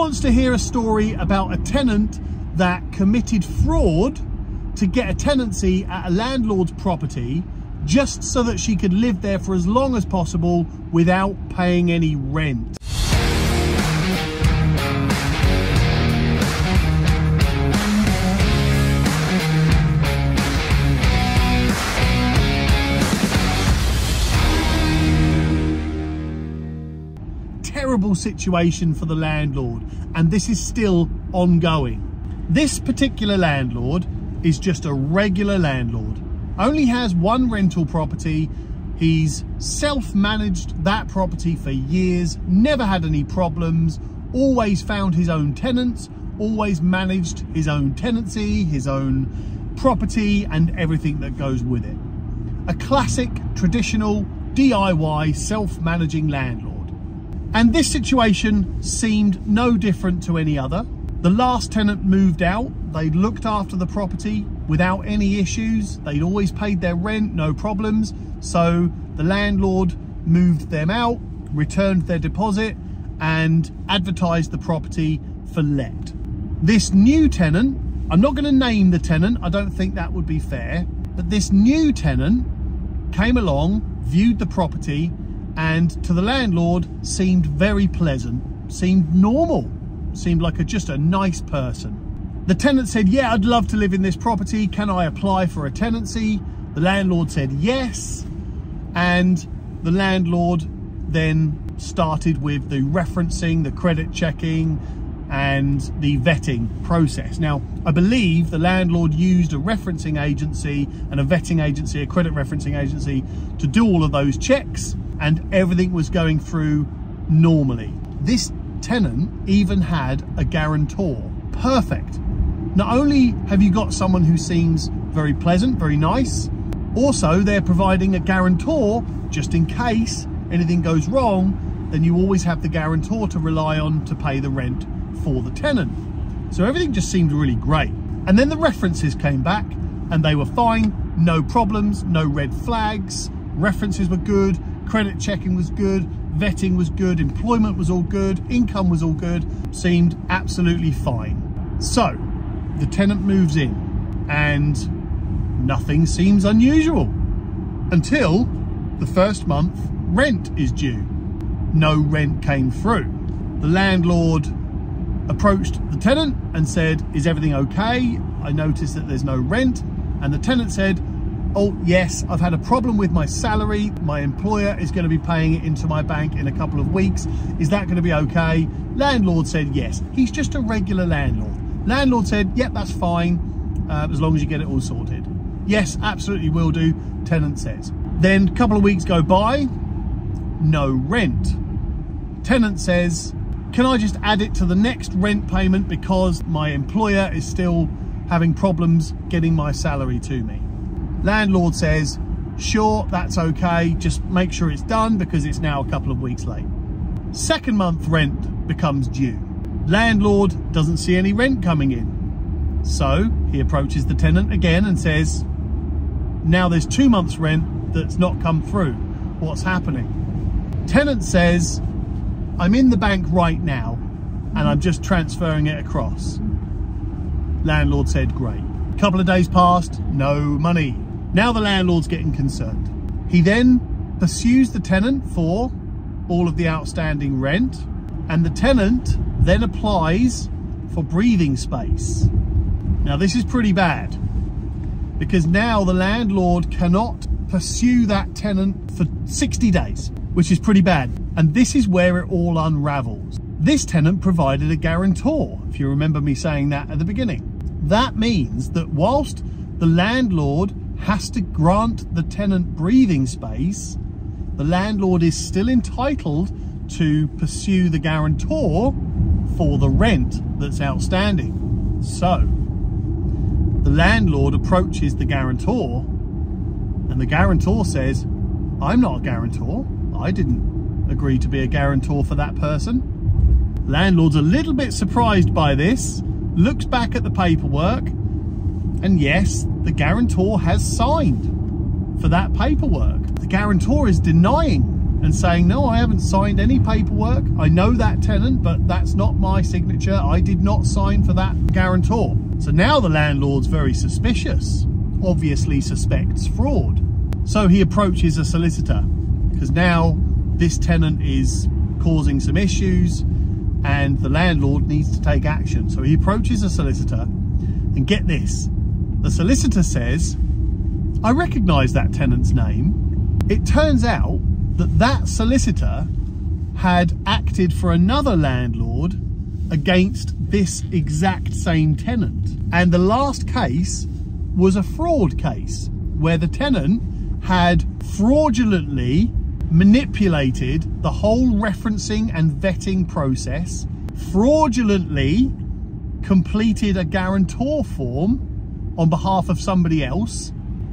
wants to hear a story about a tenant that committed fraud to get a tenancy at a landlord's property just so that she could live there for as long as possible without paying any rent? Terrible situation for the landlord, and this is still ongoing. This particular landlord is just a regular landlord, only has one rental property. He's self-managed that property for years, never had any problems, always found his own tenants, always managed his own tenancy, his own property and everything that goes with it. A classic, traditional, DIY, self-managing landlord. And this situation seemed no different to any other. The last tenant moved out, they looked after the property without any issues, they'd always paid their rent, no problems, so the landlord moved them out, returned their deposit and advertised the property for let. This new tenant, I'm not going to name the tenant, I don't think that would be fair, but this new tenant came along, viewed the property, and to the landlord seemed very pleasant, seemed normal, seemed like just a nice person. The tenant said, yeah, I'd love to live in this property. Can I apply for a tenancy? The landlord said yes. And the landlord then started with the referencing, the credit checking and the vetting process. Now, I believe the landlord used a referencing agency and a vetting agency, a credit referencing agency to do all of those checks. And everything was going through normally. This tenant even had a guarantor. Perfect. Not only have you got someone who seems very pleasant, very nice, also they're providing a guarantor just in case anything goes wrong, then you always have the guarantor to rely on to pay the rent for the tenant. So everything just seemed really great. And then the references came back and they were fine, no problems, no red flags, references were good, credit checking was good, vetting was good, employment was all good, income was all good, seemed absolutely fine. So the tenant moves in and nothing seems unusual until the first month rent is due. No rent came through. The landlord approached the tenant and said, is everything okay? I noticed that there's no rent. And the tenant said, oh yes, I've had a problem with my salary. My employer is going to be paying it into my bank in a couple of weeks. Is that going to be okay? Landlord said yes. He's just a regular landlord. Landlord said, yep, that's fine, as long as you get it all sorted. Yes, absolutely will do, tenant says. Then a couple of weeks go by, no rent. Tenant says, can I just add it to the next rent payment because my employer is still having problems getting my salary to me? Landlord says, sure, that's okay, just make sure it's done because it's now a couple of weeks late. Second month rent becomes due. Landlord doesn't see any rent coming in. So he approaches the tenant again and says, now there's 2 months rent that's not come through. What's happening? Tenant says, I'm in the bank right now and I'm just transferring it across. Landlord said, great. Couple of days passed, no money. Now the landlord's getting concerned. He then pursues the tenant for all of the outstanding rent, and the tenant then applies for breathing space. Now this is pretty bad because now the landlord cannot pursue that tenant for 60 days, which is pretty bad. And this is where it all unravels. This tenant provided a guarantor, if you remember me saying that at the beginning. That means that whilst the landlord has to grant the tenant breathing space, the landlord is still entitled to pursue the guarantor for the rent that's outstanding. So the landlord approaches the guarantor and the guarantor says, I'm not a guarantor. I didn't agree to be a guarantor for that person. Landlord's a little bit surprised by this, looks back at the paperwork, and yes, the guarantor has signed for that paperwork. The guarantor is denying and saying, no, I haven't signed any paperwork. I know that tenant, but that's not my signature. I did not sign for that guarantor. So now the landlord's very suspicious, obviously suspects fraud. So he approaches a solicitor, because now this tenant is causing some issues and the landlord needs to take action. So he approaches a solicitor, and get this, the solicitor says, I recognise that tenant's name. It turns out that that solicitor had acted for another landlord against this exact same tenant. And the last case was a fraud case where the tenant had fraudulently manipulated the whole referencing and vetting process, fraudulently completed a guarantor form on behalf of somebody else,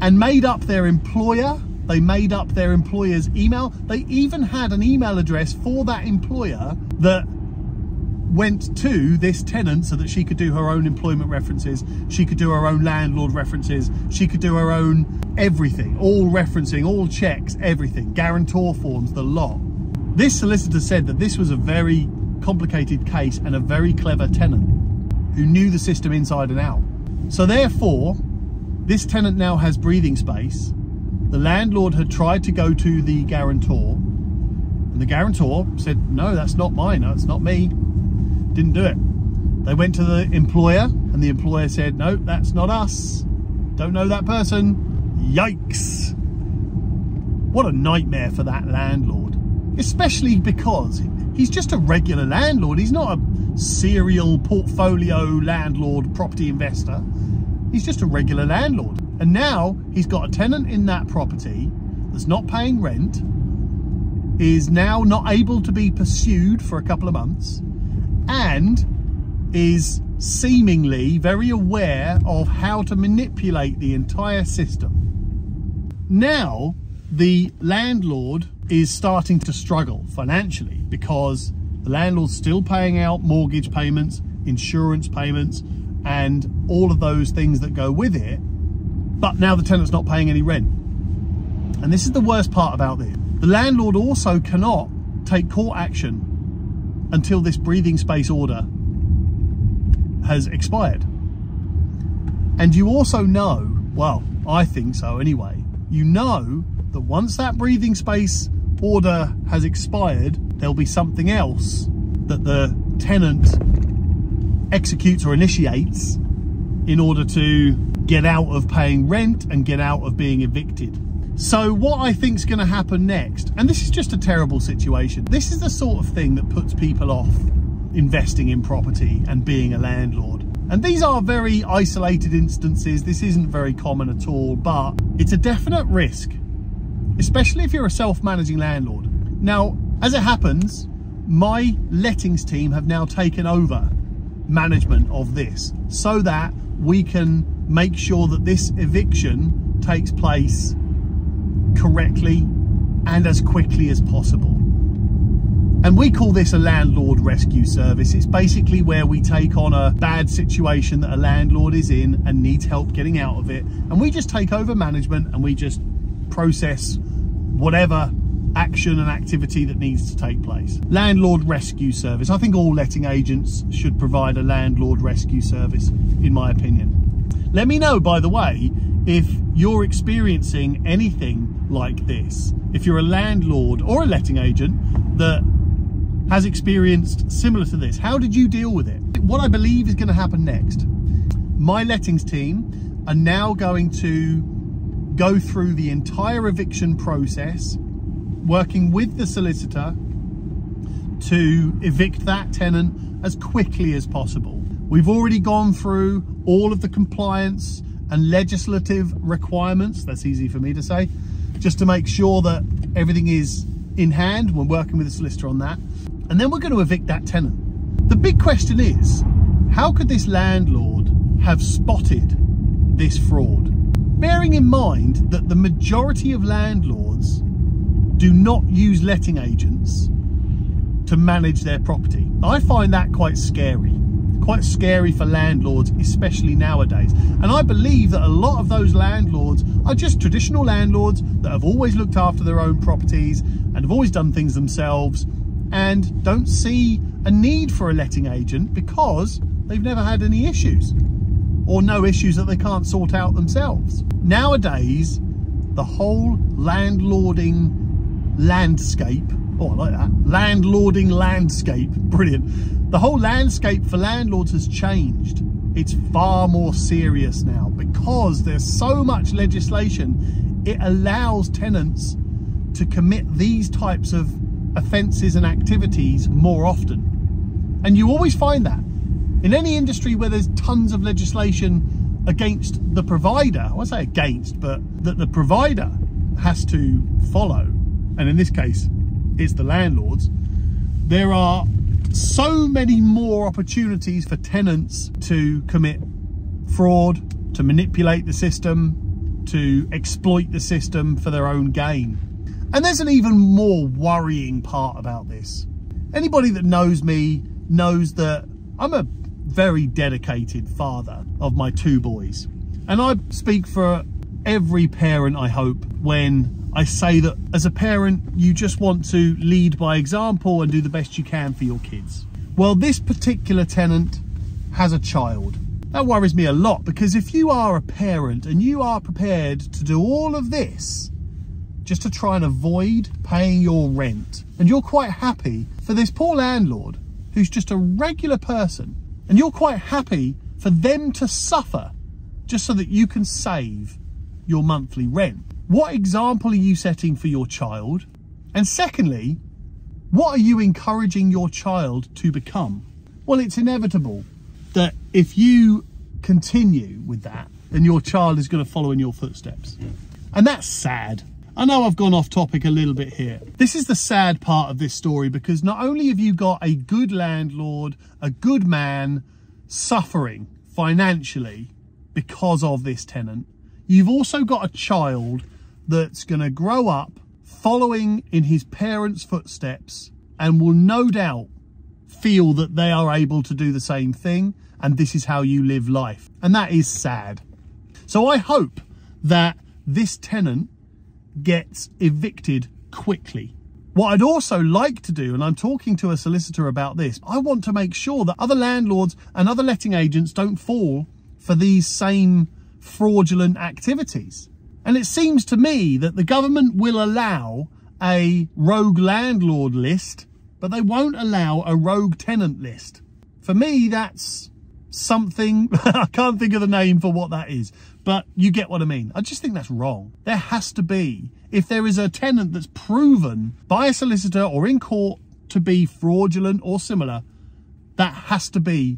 and made up their employer. They made up their employer's email. They even had an email address for that employer that went to this tenant so that she could do her own employment references, she could do her own landlord references, she could do her own everything, all referencing, all checks, everything, guarantor forms, the lot. This solicitor said that this was a very complicated case and a very clever tenant who knew the system inside and out. So therefore, this tenant now has breathing space. The landlord had tried to go to the guarantor, and the guarantor said, no, that's not mine, that's not me. Didn't do it. They went to the employer, and the employer said, no, that's not us, don't know that person. Yikes. What a nightmare for that landlord, especially because he's just a regular landlord. He's not a serial portfolio landlord property investor. He's just a regular landlord, and now he's got a tenant in that property that's not paying rent, is now not able to be pursued for a couple of months, and is seemingly very aware of how to manipulate the entire system. Now the landlord is starting to struggle financially because the landlord's still paying out mortgage payments, insurance payments, and all of those things that go with it, but now the tenant's not paying any rent. And this is the worst part about this. The landlord also cannot take court action until this breathing space order has expired. And you also know, well, I think so anyway, you know that once that breathing space order has expired, there'll be something else that the tenant executes or initiates in order to get out of paying rent and get out of being evicted. So what I think is going to happen next, and this is just a terrible situation, this is the sort of thing that puts people off investing in property and being a landlord. And these are very isolated instances, this isn't very common at all, but it's a definite risk, especially if you're a self-managing landlord. Now, as it happens, my lettings team have now taken over management of this so that we can make sure that this eviction takes place correctly and as quickly as possible. And we call this a landlord rescue service. It's basically where we take on a bad situation that a landlord is in and needs help getting out of it, and we just take over management and we just process whatever action and activity that needs to take place. Landlord rescue service. I think all letting agents should provide a landlord rescue service, in my opinion. Let me know, by the way, if you're experiencing anything like this, if you're a landlord or a letting agent that has experienced similar to this, how did you deal with it? What I believe is going to happen next, my lettings team are now going to go through the entire eviction process, working with the solicitor to evict that tenant as quickly as possible. We've already gone through all of the compliance and legislative requirements, that's easy for me to say, just to make sure that everything is in hand. We're working with the solicitor on that, and then we're going to evict that tenant. The big question is, how could this landlord have spotted this fraud? Bearing in mind that the majority of landlords do not use letting agents to manage their property. I find that quite scary, quite scary for landlords, especially nowadays. And I believe that a lot of those landlords are just traditional landlords that have always looked after their own properties and have always done things themselves and don't see a need for a letting agent because they've never had any issues or no issues that they can't sort out themselves. Nowadays, the whole landlording landscape, oh, I like that, landlording landscape, brilliant. The whole landscape for landlords has changed. It's far more serious now because there's so much legislation. It allows tenants to commit these types of offences and activities more often. And you always find that. In any industry where there's tons of legislation against the provider, I won't say against, but that the provider has to follow, and in this case, it's the landlords, there are so many more opportunities for tenants to commit fraud, to manipulate the system, to exploit the system for their own gain. And there's an even more worrying part about this. Anybody that knows me knows that I'm a very dedicated father of my two boys. And I speak for every parent, I hope, when I say that as a parent, you just want to lead by example and do the best you can for your kids. Well, this particular tenant has a child. That worries me a lot, because if you are a parent and you are prepared to do all of this just to try and avoid paying your rent, and you're quite happy for this poor landlord who's just a regular person, and you're quite happy for them to suffer just so that you can save your monthly rent. What example are you setting for your child? And secondly, what are you encouraging your child to become? Well, it's inevitable that if you continue with that, then your child is going to follow in your footsteps. And that's sad. I know I've gone off topic a little bit here. This is the sad part of this story, because not only have you got a good landlord, a good man suffering financially because of this tenant, you've also got a child that's going to grow up following in his parents' footsteps and will no doubt feel that they are able to do the same thing, and this is how you live life. And that is sad. So I hope that this tenant gets evicted quickly. What I'd also like to do, and I'm talking to a solicitor about this, I want to make sure that other landlords and other letting agents don't fall for these same fraudulent activities. And it seems to me that the government will allow a rogue landlord list, but they won't allow a rogue tenant list. For me, that's something, I can't think of the name for what that is, but you get what I mean. I just think that's wrong. There has to be, if there is a tenant that's proven by a solicitor or in court to be fraudulent or similar, that has to be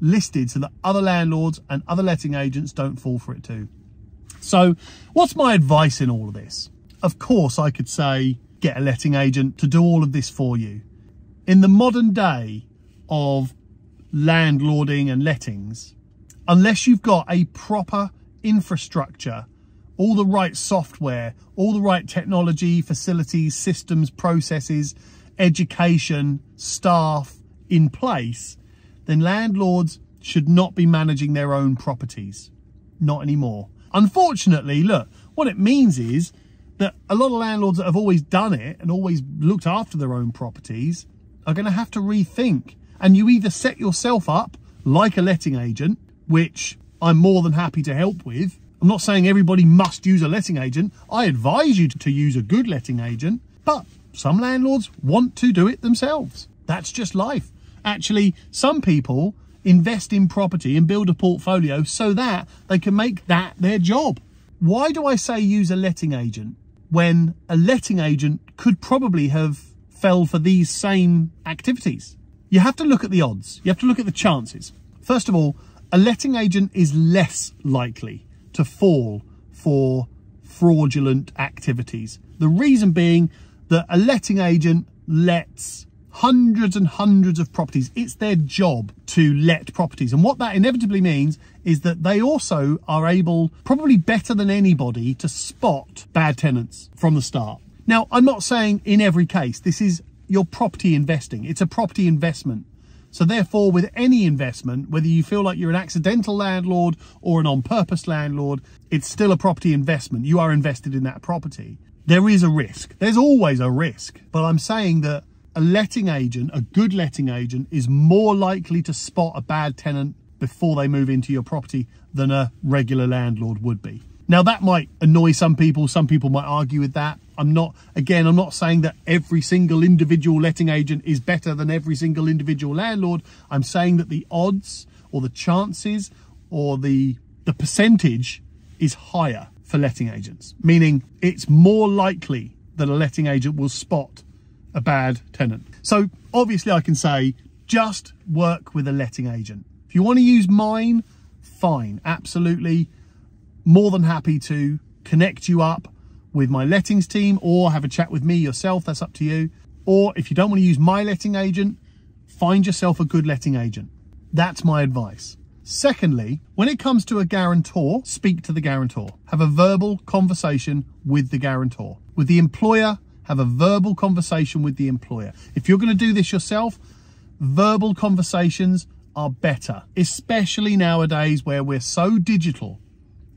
listed so that other landlords and other letting agents don't fall for it too. So what's my advice in all of this? Of course, I could say, get a letting agent to do all of this for you. In the modern day of landlording and lettings, unless you've got a proper infrastructure, all the right software, all the right technology, facilities, systems, processes, education, staff in place, then landlords should not be managing their own properties. Not anymore. Unfortunately, look, what it means is that a lot of landlords that have always done it and always looked after their own properties are going to have to rethink. And you either set yourself up like a letting agent, which I'm more than happy to help with. I'm not saying everybody must use a letting agent. I advise you to use a good letting agent, but some landlords want to do it themselves. That's just life. Actually, some people invest in property and build a portfolio so that they can make that their job. Why do I say use a letting agent when a letting agent could probably have fell for these same activities? You have to look at the odds. You have to look at the chances. First of all, a letting agent is less likely to fall for fraudulent activities. The reason being that a letting agent lets hundreds and hundreds of properties. It's their job to let properties. And what that inevitably means is that they also are able, probably better than anybody, to spot bad tenants from the start. Now, I'm not saying in every case. This is your property investing. It's a property investment. So therefore, with any investment, whether you feel like you're an accidental landlord or an on-purpose landlord, it's still a property investment. You are invested in that property. There is a risk. There's always a risk. But I'm saying that a letting agent, a good letting agent, is more likely to spot a bad tenant before they move into your property than a regular landlord would be. Now, that might annoy some people. Some people might argue with that. I'm not saying that every single individual letting agent is better than every single individual landlord. I'm saying that the odds or the chances or the percentage is higher for letting agents, meaning it's more likely that a letting agent will spot a bad tenant. So obviously I can say, just work with a letting agent. If you want to use mine, fine, absolutely. More than happy to connect you up with my lettings team or have a chat with me yourself, that's up to you. Or if you don't want to use my letting agent, find yourself a good letting agent. That's my advice. Secondly, when it comes to a guarantor, speak to the guarantor. Have a verbal conversation with the guarantor. With the employer, have a verbal conversation with the employer. If you're going to do this yourself, verbal conversations are better, especially nowadays where we're so digital.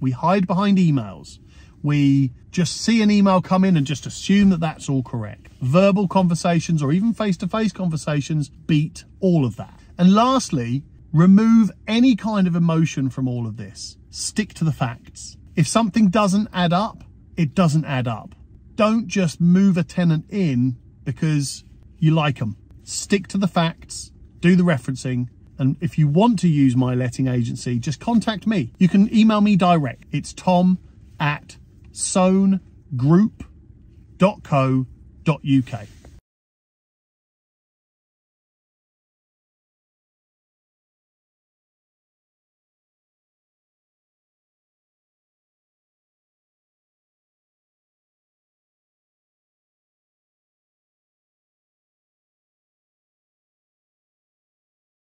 We hide behind emails. We just see an email come in and just assume that that's all correct. Verbal conversations or even face-to-face conversations beat all of that. And lastly, remove any kind of emotion from all of this. Stick to the facts. If something doesn't add up, it doesn't add up. Don't just move a tenant in because you like them. Stick to the facts, do the referencing, and if you want to use my letting agency, just contact me. You can email me direct. It's tom@soanegroup.co.uk.